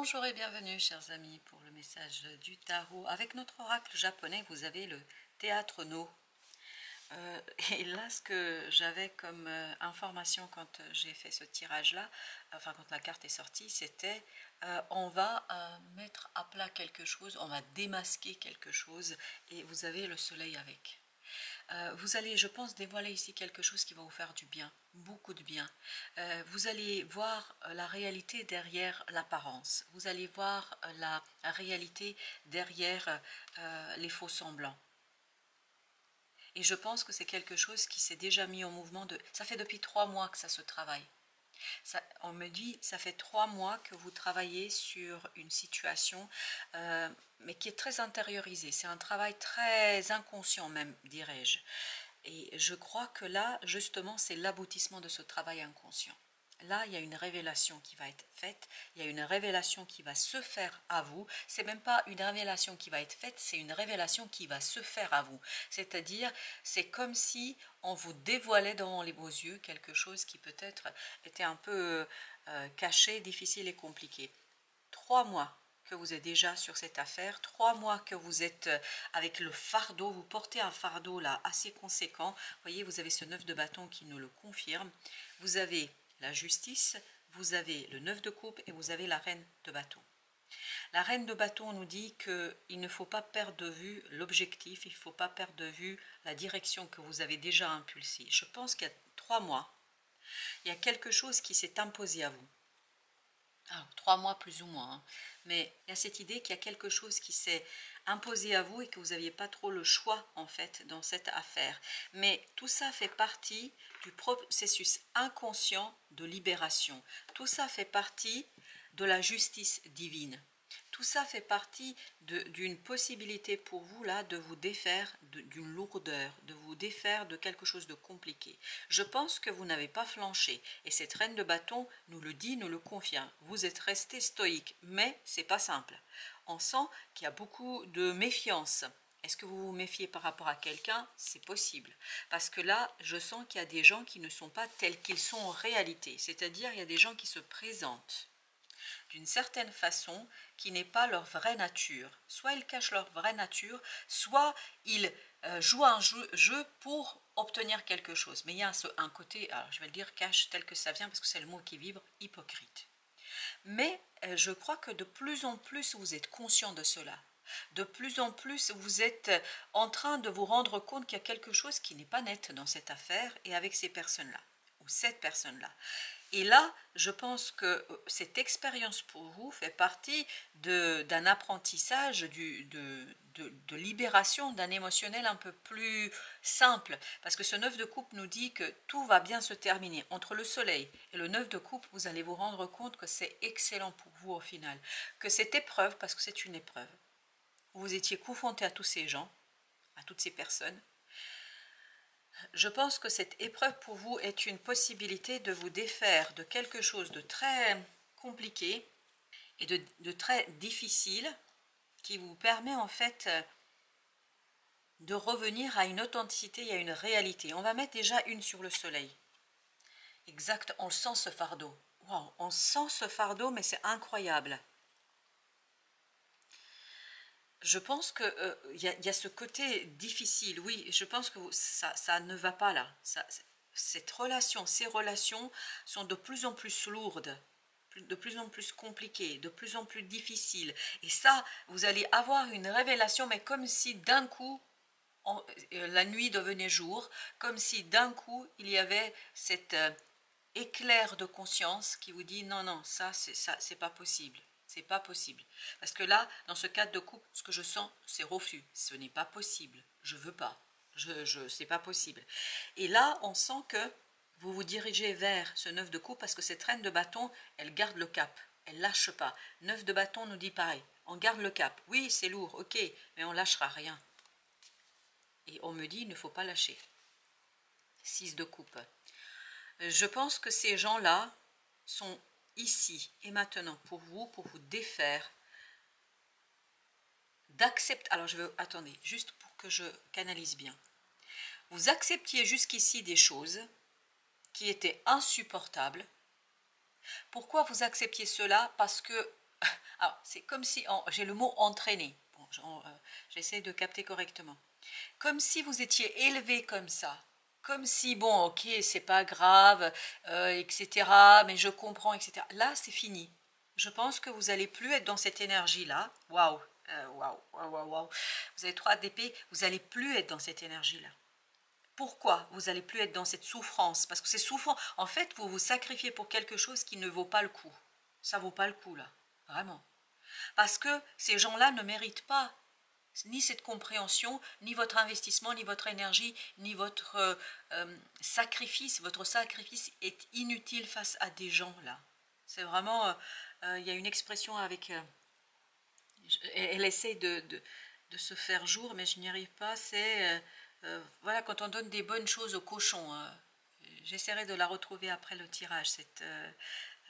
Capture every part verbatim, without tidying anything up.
Bonjour et bienvenue chers amis pour le message du tarot. Avec notre oracle japonais, vous avez le théâtre no. Euh, et là, ce que j'avais comme euh, information quand j'ai fait ce tirage-là, enfin quand la carte est sortie, c'était euh, on va euh, mettre à plat quelque chose, on va démasquer quelque chose, et vous avez le soleil avec. Euh, vous allez, je pense, dévoiler ici quelque chose qui va vous faire du bien, beaucoup de bien. Euh, vous allez voir la réalité derrière l'apparence. Vous allez voir la réalité derrière euh, les faux semblants. Et je pense que c'est quelque chose qui s'est déjà mis en mouvement. De, ça fait depuis trois mois que ça se travaille. Ça, on me dit, ça fait trois mois que vous travaillez sur une situation, euh, mais qui est très intériorisée. C'est un travail très inconscient même, dirais-je. Et je crois que là, justement, c'est l'aboutissement de ce travail inconscient. Là, il y a une révélation qui va être faite, il y a une révélation qui va se faire à vous. C'est même pas une révélation qui va être faite, c'est une révélation qui va se faire à vous. C'est-à-dire, c'est comme si on vous dévoilait devant les beaux yeux quelque chose qui peut-être était un peu euh, caché, difficile et compliqué. Trois mois que vous êtes déjà sur cette affaire, trois mois que vous êtes avec le fardeau, vous portez un fardeau là assez conséquent. Vous voyez, vous avez ce neuf de bâton qui nous le confirme. Vous avez la justice, vous avez le neuf de coupe et vous avez la reine de bâton. La reine de bâton nous dit qu'il ne faut pas perdre de vue l'objectif, il ne faut pas perdre de vue la direction que vous avez déjà impulsée. Je pense qu'il y a trois mois, il y a quelque chose qui s'est imposé à vous. Alors, trois mois plus ou moins, hein. Mais il y a cette idée qu'il y a quelque chose qui s'est imposé à vous et que vous n'aviez pas trop le choix en fait dans cette affaire. Mais tout ça fait partie du processus inconscient de libération. Tout ça fait partie de la justice divine. Tout ça fait partie d'une possibilité pour vous là de vous défaire d'une lourdeur, de vous défaire de quelque chose de compliqué. Je pense que vous n'avez pas flanché et cette reine de bâton nous le dit, nous le confirme. Vous êtes resté stoïque, mais c'est pas simple. On sent qu'il y a beaucoup de méfiance. Est-ce que vous vous méfiez par rapport à quelqu'un? C'est possible. Parce que là, je sens qu'il y a des gens qui ne sont pas tels qu'ils sont en réalité. C'est-à-dire, il y a des gens qui se présentent d'une certaine façon qui n'est pas leur vraie nature. Soit ils cachent leur vraie nature, soit ils euh, jouent un jeu, jeu pour obtenir quelque chose. Mais il y a un, un côté, alors je vais le dire cache tel que ça vient parce que c'est le mot qui vibre, hypocrite. Mais euh, je crois que de plus en plus vous êtes conscient de cela. De plus en plus vous êtes en train de vous rendre compte qu'il y a quelque chose qui n'est pas net dans cette affaire et avec ces personnes-là, ou cette personne-là. Et là, je pense que cette expérience pour vous fait partie d'un apprentissage, du, de, de, de libération d'un émotionnel un peu plus simple. Parce que ce neuf de coupe nous dit que tout va bien se terminer. Entre le soleil et le neuf de coupe, vous allez vous rendre compte que c'est excellent pour vous au final. Que cette épreuve, parce que c'est une épreuve, vous étiez confronté à tous ces gens, à toutes ces personnes. Je pense que cette épreuve pour vous est une possibilité de vous défaire de quelque chose de très compliqué et de, de très difficile qui vous permet en fait de revenir à une authenticité et à une réalité. On va mettre déjà une sur le soleil. Exact, on sent ce fardeau. Waouh, on sent ce fardeau, mais c'est incroyable. Je pense qu'il euh, y, y a ce côté difficile, oui, je pense que vous, ça, ça ne va pas là. Ça, cette relation, ces relations sont de plus en plus lourdes, de plus en plus compliquées, de plus en plus difficiles. Et ça, vous allez avoir une révélation, mais comme si d'un coup, on, la nuit devenait jour, comme si d'un coup, il y avait cet euh, éclair de conscience qui vous dit « non, non, ça, c'est pas possible ». C'est pas possible. Parce que là, dans ce cadre de couple, ce que je sens, c'est refus. Ce n'est pas possible. Je veux pas. Je, je, c'est pas possible. Et là, on sent que vous vous dirigez vers ce neuf de coupe parce que cette reine de bâton, elle garde le cap. Elle lâche pas. Neuf de bâton nous dit pareil. On garde le cap. Oui, c'est lourd, ok, mais on lâchera rien. Et on me dit, il ne faut pas lâcher. Six de coupe. Je pense que ces gens-là sont ici et maintenant pour vous, pour vous défaire d'accepter. Alors je vais, attendez, juste pour que je canalise bien. Vous acceptiez jusqu'ici des choses qui étaient insupportables. Pourquoi vous acceptiez cela? Parce que Alors, c'est comme si, j'ai le mot entraîner, bon, j'essaie euh, de capter correctement, comme si vous étiez élevé comme ça, comme si, bon, ok, c'est pas grave, euh, et cetera, mais je comprends, et cetera. Là, c'est fini. Je pense que vous n'allez plus être dans cette énergie-là. Waouh, waouh, waouh, waouh. Vous avez trois d'épée, vous n'allez plus être dans cette énergie-là. Pourquoi vous n'allez plus être dans cette souffrance? Parce que c'est souffrant. En fait, vous vous sacrifiez pour quelque chose qui ne vaut pas le coup. Ça ne vaut pas le coup, là. Vraiment. Parce que ces gens-là ne méritent pas ni cette compréhension, ni votre investissement, ni votre énergie, ni votre euh, euh, sacrifice. Votre sacrifice est inutile face à des gens-là. C'est vraiment... Euh, euh, y a une expression avec... Euh, je, elle essaie de, de, de se faire jour, mais je n'y arrive pas. C'est... Euh, euh, voilà, quand on donne des bonnes choses aux cochons. Euh, j'essaierai de la retrouver après le tirage, cette... Euh,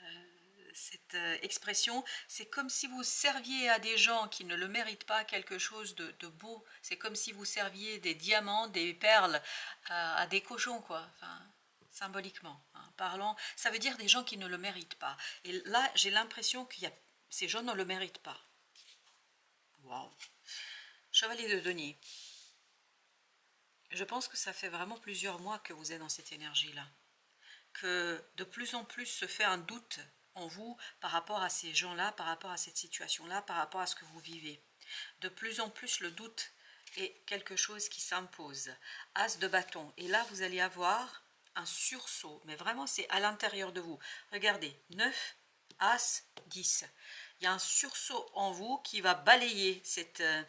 euh, cette expression, c'est comme si vous serviez à des gens qui ne le méritent pas quelque chose de, de beau. C'est comme si vous serviez des diamants, des perles euh, à des cochons, quoi. Enfin, symboliquement, hein, parlant. Ça veut dire des gens qui ne le méritent pas. Et là, j'ai l'impression que ces gens ne le méritent pas. Waouh. Chevalier de denier. Je pense que ça fait vraiment plusieurs mois que vous êtes dans cette énergie-là. Que de plus en plus se fait un doute en vous, par rapport à ces gens-là, par rapport à cette situation-là, par rapport à ce que vous vivez. De plus en plus, le doute est quelque chose qui s'impose. As de bâton. Et là, vous allez avoir un sursaut. Mais vraiment, c'est à l'intérieur de vous. Regardez, neuf, As, dix. Il y a un sursaut en vous qui va balayer cette euh,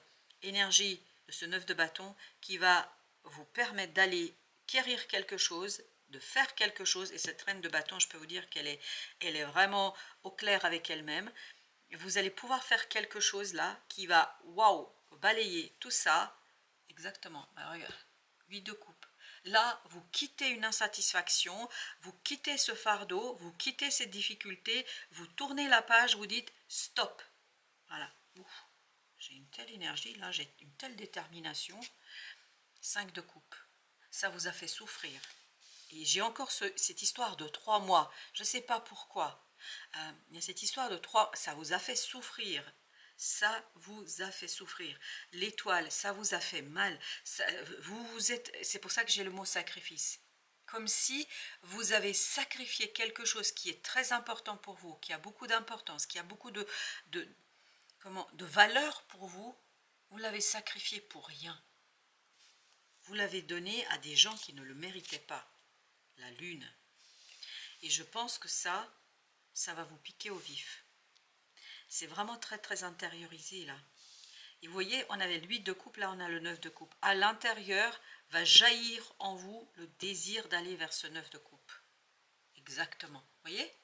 énergie de ce neuf de bâton, qui va vous permettre d'aller acquérir quelque chose, de faire quelque chose, et cette reine de bâton, je peux vous dire qu'elle est, elle est vraiment au clair avec elle-même. Vous allez pouvoir faire quelque chose là qui va, waouh, balayer tout ça. Exactement, bah, regarde, huit de coupe. Là, vous quittez une insatisfaction, vous quittez ce fardeau, vous quittez cette difficulté, vous tournez la page, vous dites stop. Voilà, j'ai une telle énergie, là j'ai une telle détermination. cinq de coupe, ça vous a fait souffrir. Et j'ai encore ce, cette histoire de trois mois. Je ne sais pas pourquoi. Euh, il y a cette histoire de trois... Ça vous a fait souffrir. Ça vous a fait souffrir. L'étoile, ça vous a fait mal. Ça, vous, vous êtes... C'est pour ça que j'ai le mot sacrifice. Comme si vous avez sacrifié quelque chose qui est très important pour vous, qui a beaucoup d'importance, qui a beaucoup de, de, comment, de valeur pour vous. Vous l'avez sacrifié pour rien. Vous l'avez donné à des gens qui ne le méritaient pas. La lune. Et je pense que ça, ça va vous piquer au vif. C'est vraiment très très intériorisé là. Et vous voyez, on avait l'huit de coupe, là on a le neuf de coupe. À l'intérieur va jaillir en vous le désir d'aller vers ce neuf de coupe. Exactement. Vous voyez,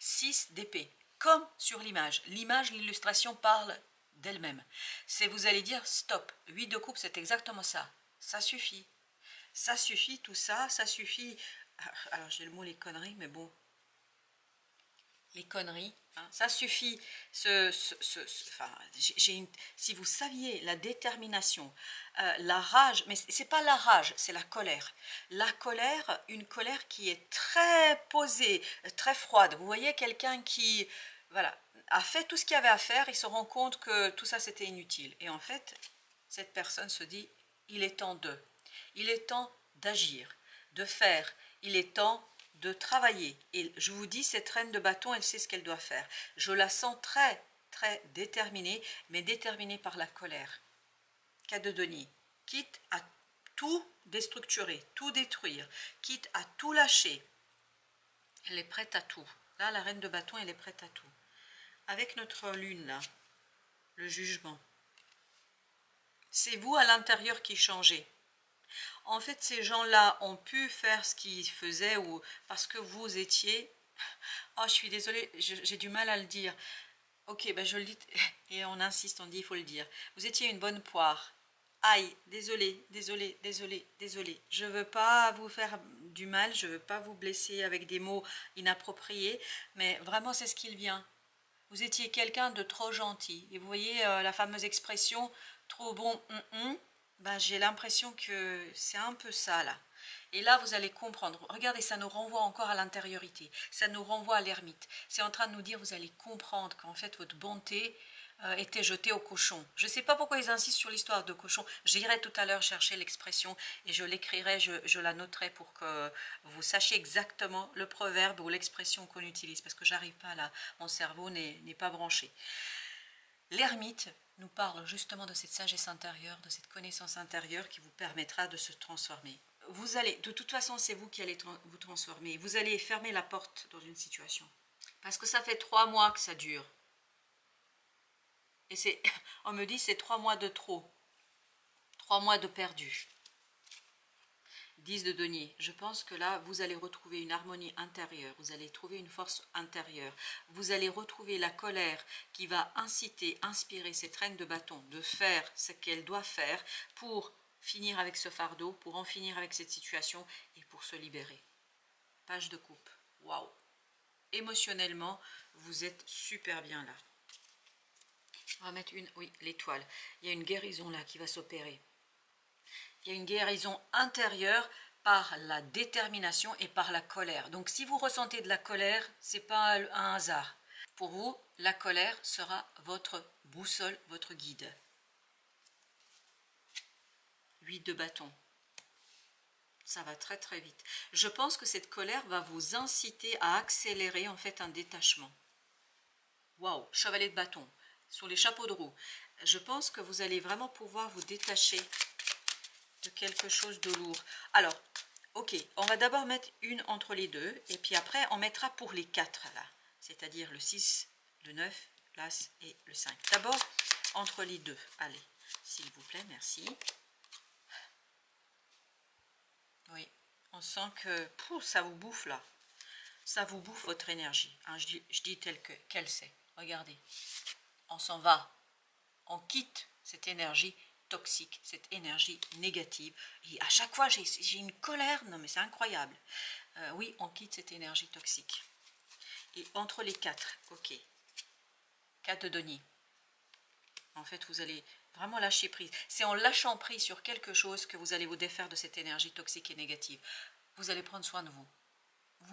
six d'épée. Comme sur l'image. L'image, l'illustration parle d'elle-même. C'est vous allez dire stop. huit de coupe, c'est exactement ça. Ça suffit. Ça suffit, tout ça, ça suffit. Alors, j'ai le mot les conneries, mais bon. Les conneries, hein, ça suffit. Ce, ce, ce, ce, enfin, j'ai une, si vous saviez la détermination, euh, la rage, mais c'est pas la rage, c'est la colère. La colère, une colère qui est très posée, très froide. Vous voyez quelqu'un qui, voilà, a fait tout ce qu'il y avait à faire, il se rend compte que tout ça, c'était inutile. Et en fait, cette personne se dit, il est temps d'eux. Il est temps d'agir, de faire, il est temps de travailler. Et je vous dis, cette reine de bâton, elle sait ce qu'elle doit faire. Je la sens très, très déterminée, mais déterminée par la colère. Cas de denier, quitte à tout déstructurer, tout détruire, quitte à tout lâcher. Elle est prête à tout. Là, la reine de bâton, elle est prête à tout. Avec notre lune, là, le jugement. C'est vous à l'intérieur qui changez. En fait, ces gens-là ont pu faire ce qu'ils faisaient ou parce que vous étiez... Oh, je suis désolée, j'ai du mal à le dire. Ok, ben je le dis et on insiste, on dit il faut le dire. Vous étiez une bonne poire. Aïe, désolée, désolée, désolée, désolée. Je ne veux pas vous faire du mal, je ne veux pas vous blesser avec des mots inappropriés, mais vraiment c'est ce qu'il vient. Vous étiez quelqu'un de trop gentil. Et vous voyez euh, la fameuse expression « trop bon, hum, hum ». Ben, j'ai l'impression que c'est un peu ça là. Et là, vous allez comprendre. Regardez, ça nous renvoie encore à l'intériorité. Ça nous renvoie à l'ermite. C'est en train de nous dire, vous allez comprendre qu'en fait, votre bonté euh, était jetée au cochon. Je ne sais pas pourquoi ils insistent sur l'histoire de cochon. J'irai tout à l'heure chercher l'expression et je l'écrirai, je, je la noterai pour que vous sachiez exactement le proverbe ou l'expression qu'on utilise. Parce que j'arrive pas là. Mon cerveau n'est pas branché. L'ermite nous parle justement de cette sagesse intérieure, de cette connaissance intérieure qui vous permettra de se transformer. Vous allez, de toute façon, c'est vous qui allez tra vous transformer. Vous allez fermer la porte dans une situation. Parce que ça fait trois mois que ça dure. Et c'est, on me dit, c'est trois mois de trop. Trois mois de perdu. Dix de denier. Je pense que là, vous allez retrouver une harmonie intérieure. Vous allez trouver une force intérieure. Vous allez retrouver la colère qui va inciter, inspirer cette reine de bâton de faire ce qu'elle doit faire pour finir avec ce fardeau, pour en finir avec cette situation et pour se libérer. Page de coupe. Waouh! Émotionnellement, vous êtes super bien là. On va mettre une... Oui, l'étoile. Il y a une guérison là qui va s'opérer. Il y a une guérison intérieure par la détermination et par la colère. Donc si vous ressentez de la colère, ce n'est pas un hasard. Pour vous, la colère sera votre boussole, votre guide. huit de bâton. Ça va très très vite. Je pense que cette colère va vous inciter à accélérer en fait un détachement. Waouh, chevalier de bâton, sur les chapeaux de roue. Je pense que vous allez vraiment pouvoir vous détacher de quelque chose de lourd. Alors, ok, on va d'abord mettre une entre les deux, et puis après on mettra pour les quatre là, c'est-à-dire le six, le neuf, l'as et le cinq. D'abord entre les deux, allez, s'il vous plaît, merci. Oui, on sent que pouf, ça vous bouffe là, ça vous bouffe votre énergie, hein, je dis, je dis tel que qu'elle c'est, regardez, on s'en va, on quitte cette énergie toxique, cette énergie négative. Et à chaque fois, j'ai une colère. Non, mais c'est incroyable. Euh, oui, on quitte cette énergie toxique. Et entre les quatre, ok. quatre de denier. En fait, vous allez vraiment lâcher prise. C'est en lâchant prise sur quelque chose que vous allez vous défaire de cette énergie toxique et négative. Vous allez prendre soin de vous.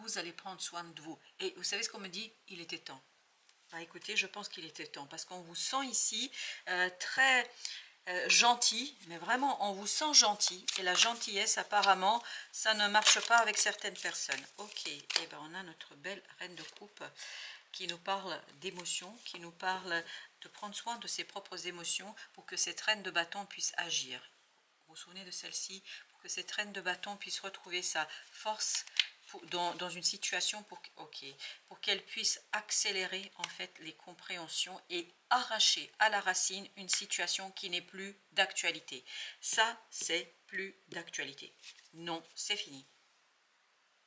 Vous allez prendre soin de vous. Et vous savez ce qu'on me dit? Il était temps. Bah écoutez, je pense qu'il était temps. Parce qu'on vous sent ici euh, très... Euh, gentil, mais vraiment on vous sent gentil, et la gentillesse apparemment ça ne marche pas avec certaines personnes. Ok, et eh ben on a notre belle reine de coupe qui nous parle d'émotions, qui nous parle de prendre soin de ses propres émotions pour que cette reine de bâton puisse agir. Vous vous souvenez de celle-ci? Pour que cette reine de bâton puisse retrouver sa force pour, dans, dans une situation pour, okay, pour qu'elle puisse accélérer en fait les compréhensions et arracher à la racine une situation qui n'est plus d'actualité. Ça, c'est plus d'actualité. Non, c'est fini.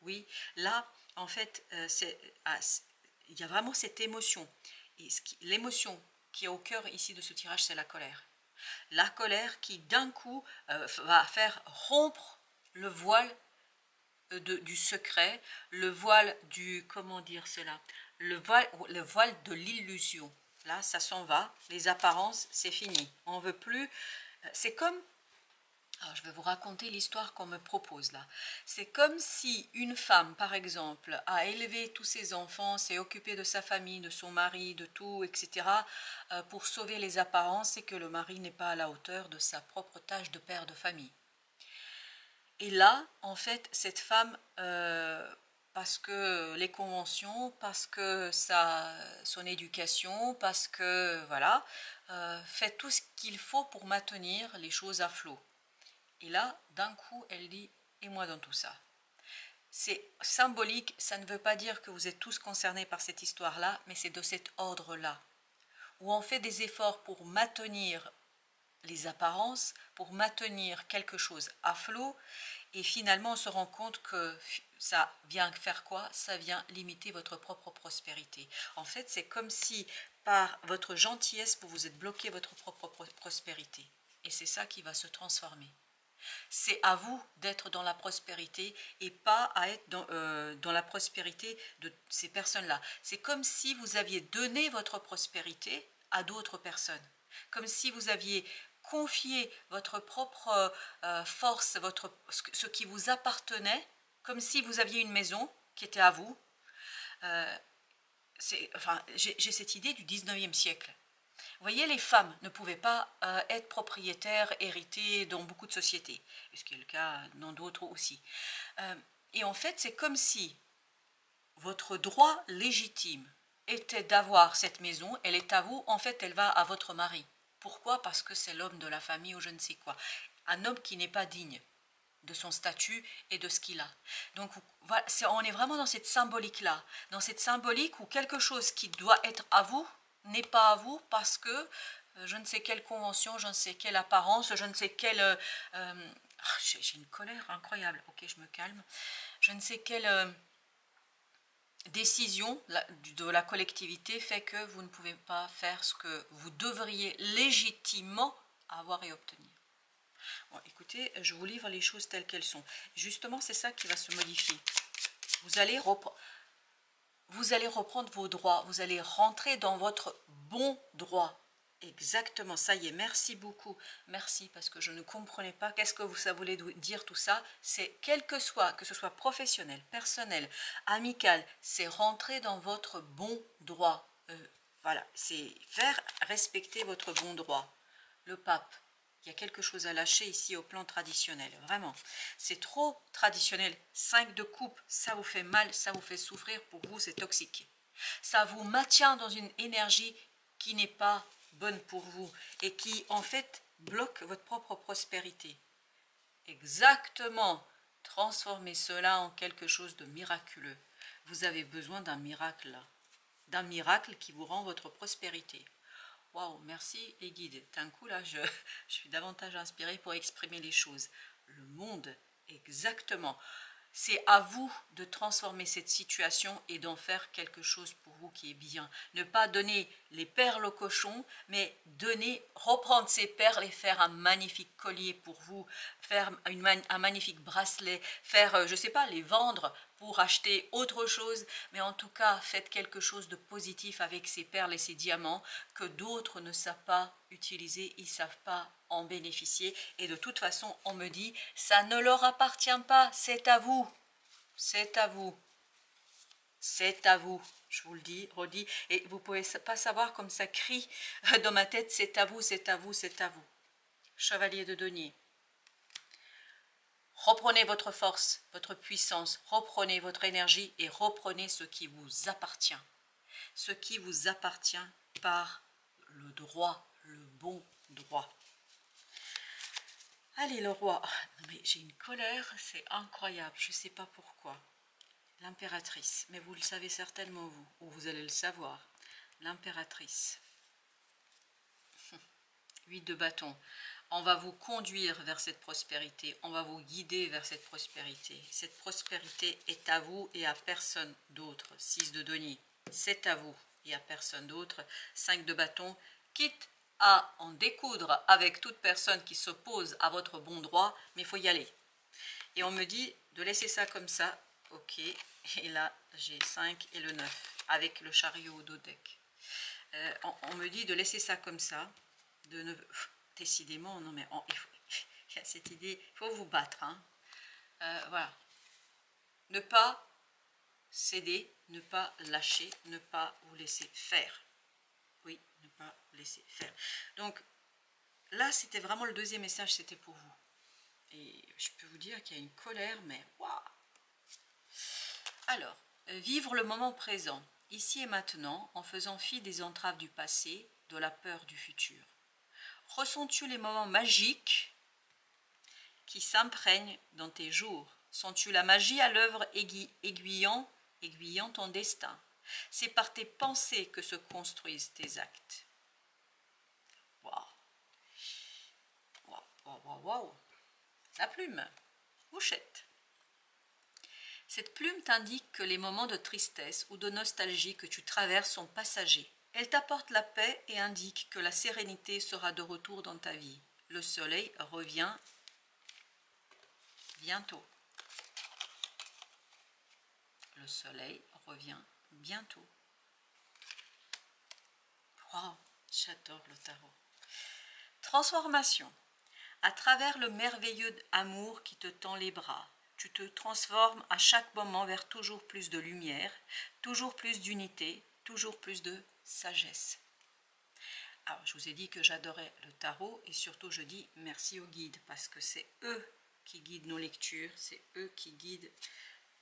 Oui, là, en fait, euh, c'est, ah, il y a vraiment cette émotion. Et ce qui, l'émotion qui est au cœur ici de ce tirage, c'est la colère. La colère qui, d'un coup, euh, va faire rompre le voile de, du secret, le voile du... Comment dire cela? Le voile, le voile de l'illusion. Là, ça s'en va. Les apparences, c'est fini. On ne veut plus... C'est comme... Alors, je vais vous raconter l'histoire qu'on me propose là. C'est comme si une femme, par exemple, a élevé tous ses enfants, s'est occupée de sa famille, de son mari, de tout, et cetera, pour sauver les apparences et que le mari n'est pas à la hauteur de sa propre tâche de père de famille. Et là, en fait, cette femme... Euh, parce que les conventions, parce que sa, son éducation, parce que, voilà, euh, fait tout ce qu'il faut pour maintenir les choses à flot. Et là, d'un coup, elle dit « et moi dans tout ça ». C'est symbolique, ça ne veut pas dire que vous êtes tous concernés par cette histoire-là, mais c'est de cet ordre-là, où on fait des efforts pour maintenir les apparences, pour maintenir quelque chose à flot, et finalement, on se rend compte que... Ça vient faire quoi? Ça vient limiter votre propre prospérité. En fait, c'est comme si par votre gentillesse, vous vous êtes bloqué votre propre prospérité. Et c'est ça qui va se transformer. C'est à vous d'être dans la prospérité et pas à être dans, euh, dans la prospérité de ces personnes-là. C'est comme si vous aviez donné votre prospérité à d'autres personnes. Comme si vous aviez... confié votre propre euh, force, votre, ce qui vous appartenait, comme si vous aviez une maison qui était à vous. Euh, enfin, j'ai cette idée du dix-neuvième siècle. Vous voyez, les femmes ne pouvaient pas euh, être propriétaires, héritées dans beaucoup de sociétés, ce qui est le cas dans d'autres aussi. Euh, et en fait, c'est comme si votre droit légitime était d'avoir cette maison, elle est à vous, en fait, elle va à votre mari. Pourquoi? Parce que c'est l'homme de la famille ou je ne sais quoi. Un homme qui n'est pas digne de son statut et de ce qu'il a. Donc, on est vraiment dans cette symbolique-là, dans cette symbolique où quelque chose qui doit être à vous n'est pas à vous parce que euh, je ne sais quelle convention, je ne sais quelle apparence, je ne sais quelle... Euh, euh, oh, j'ai une colère incroyable. Ok, je me calme. Je ne sais quelle euh, décision la, de la collectivité fait que vous ne pouvez pas faire ce que vous devriez légitimement avoir et obtenir. Bon, écoutez, je vous livre les choses telles qu'elles sont. Justement, c'est ça qui va se modifier. Vous allez reprendre... Vous allez reprendre vos droits, vous allez rentrer dans votre bon droit. Exactement, ça y est, merci beaucoup. Merci, parce que je ne comprenais pas qu'est-ce que ça voulait dire tout ça. C'est quel que soit, que ce soit professionnel, personnel, amical, c'est rentrer dans votre bon droit. Euh, voilà, c'est faire respecter votre bon droit. Le pape, il y a quelque chose à lâcher ici au plan traditionnel, vraiment. C'est trop traditionnel. cinq de coupe, ça vous fait mal, ça vous fait souffrir, pour vous c'est toxique. Ça vous maintient dans une énergie qui n'est pas bonne pour vous et qui en fait bloque votre propre prospérité. Exactement, transformez cela en quelque chose de miraculeux. Vous avez besoin d'un miracle, d'un miracle qui vous rend votre prospérité. Waouh, merci les guides. D'un coup, là, je, je suis davantage inspirée pour exprimer les choses. Le monde, exactement. C'est à vous de transformer cette situation et d'en faire quelque chose pour vous qui est bien. Ne pas donner les perles au cochon, mais donner, reprendre ces perles et faire un magnifique collier pour vous, faire une, un magnifique bracelet, faire, je ne sais pas, les vendre pour acheter autre chose. Mais en tout cas, faites quelque chose de positif avec ces perles et ces diamants que d'autres ne savent pas utiliser, ils ne savent pas en bénéficier, et de toute façon on me dit ça ne leur appartient pas, c'est à vous, c'est à vous, c'est à vous, je vous le dis, redis, et vous pouvez pas savoir comme ça crie dans ma tête, c'est à vous, c'est à vous, c'est à vous. Chevalier de denier, reprenez votre force, votre puissance, reprenez votre énergie et reprenez ce qui vous appartient, ce qui vous appartient par le droit, le bon droit. Allez le roi, oh, mais j'ai une colère, c'est incroyable, je ne sais pas pourquoi. L'impératrice, mais vous le savez certainement vous, ou vous allez le savoir. L'impératrice. huit de bâton. On va vous conduire vers cette prospérité, on va vous guider vers cette prospérité. Cette prospérité est à vous et à personne d'autre. six de denier, c'est à vous et à personne d'autre. cinq de bâton, quitte à en découdre avec toute personne qui s'oppose à votre bon droit, mais il faut y aller. Et on me dit de laisser ça comme ça, ok, et là j'ai cinq et le neuf, avec le chariot au dos de deck. Euh, on, on me dit de laisser ça comme ça, de ne... Pff, décidément, non mais on, il, faut, il y a cette idée, il faut vous battre, hein. Euh, voilà, ne pas céder, ne pas lâcher, ne pas vous laisser faire. Oui, ne pas laisser faire. Donc, là, c'était vraiment le deuxième message, c'était pour vous. Et je peux vous dire qu'il y a une colère, mais waouh! Alors, vivre le moment présent, ici et maintenant, en faisant fi des entraves du passé, de la peur du futur. Ressens-tu les moments magiques qui s'imprègnent dans tes jours? Sens-tu la magie à l'œuvre aiguille, aiguillant, aiguillant ton destin? C'est par tes pensées que se construisent tes actes. Waouh! Waouh, waouh, waouh! La plume, mouchette. Cette plume t'indique que les moments de tristesse ou de nostalgie que tu traverses sont passagers. Elle t'apporte la paix et indique que la sérénité sera de retour dans ta vie. Le soleil revient bientôt. Le soleil revient bientôt. Wow, j'adore le tarot. Transformation. À travers le merveilleux amour qui te tend les bras, tu te transformes à chaque moment vers toujours plus de lumière, toujours plus d'unité, toujours plus de sagesse. Alors, je vous ai dit que j'adorais le tarot et surtout je dis merci aux guides parce que c'est eux qui guident nos lectures, c'est eux qui guident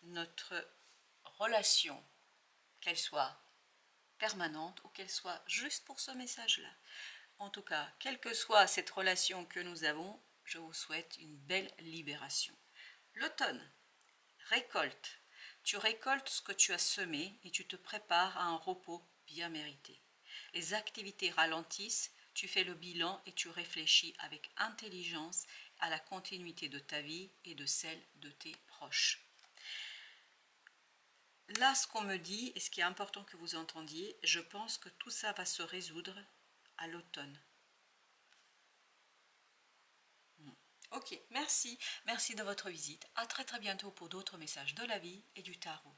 notre relation, qu'elle soit permanente ou qu'elle soit juste pour ce message-là. En tout cas, quelle que soit cette relation que nous avons, je vous souhaite une belle libération. L'automne, récolte. Tu récoltes ce que tu as semé et tu te prépares à un repos bien mérité. Les activités ralentissent, tu fais le bilan et tu réfléchis avec intelligence à la continuité de ta vie et de celle de tes proches. Là, ce qu'on me dit, et ce qui est important que vous entendiez, je pense que tout ça va se résoudre à l'automne. Ok, merci. Merci de votre visite. À très très bientôt pour d'autres messages de la vie et du tarot.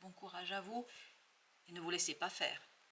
Bon courage à vous et ne vous laissez pas faire.